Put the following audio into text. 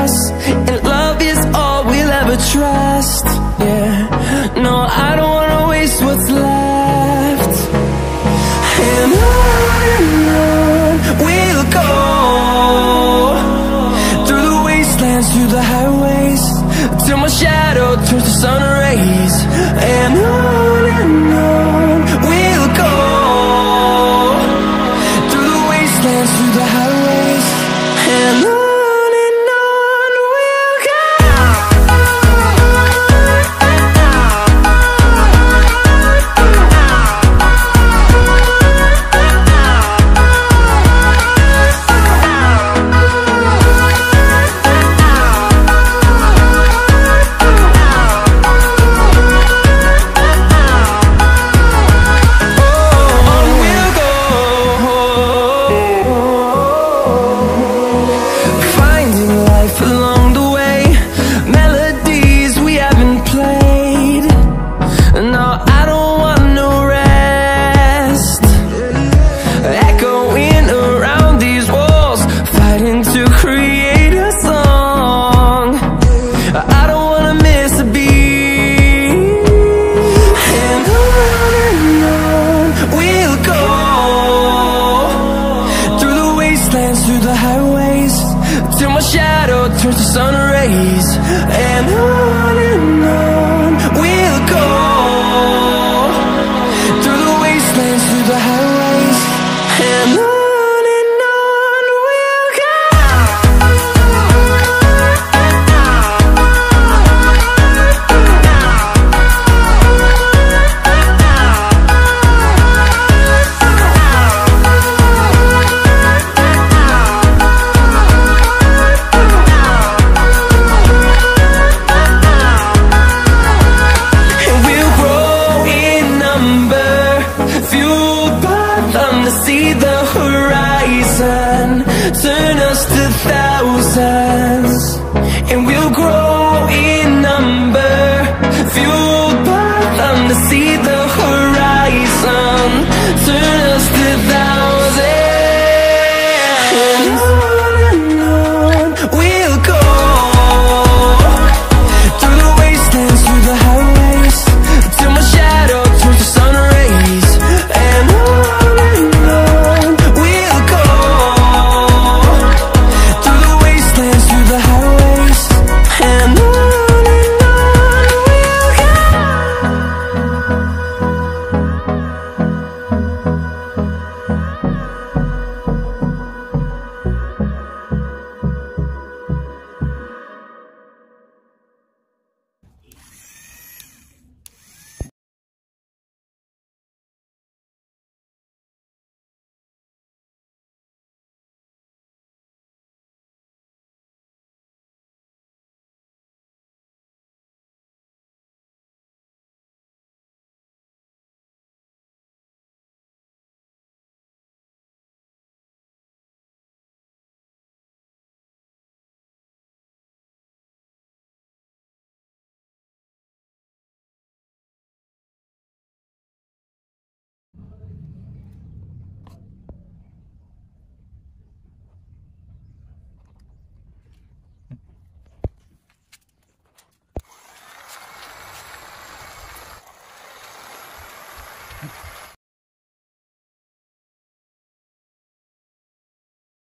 us, and love is all we'll ever trust. Yeah, no, I don't wanna waste what's left. And on we'll go, through the wastelands, through the highways, till my shadow turns to sun rays. And on we'll go, through the wastelands, through the highways, and on we'll go. Through the highways, till my shadow turns to sun rays, and on we'll go, through the wastelands, through the highways, and on we'll go. See the horizon, turn us to thousands.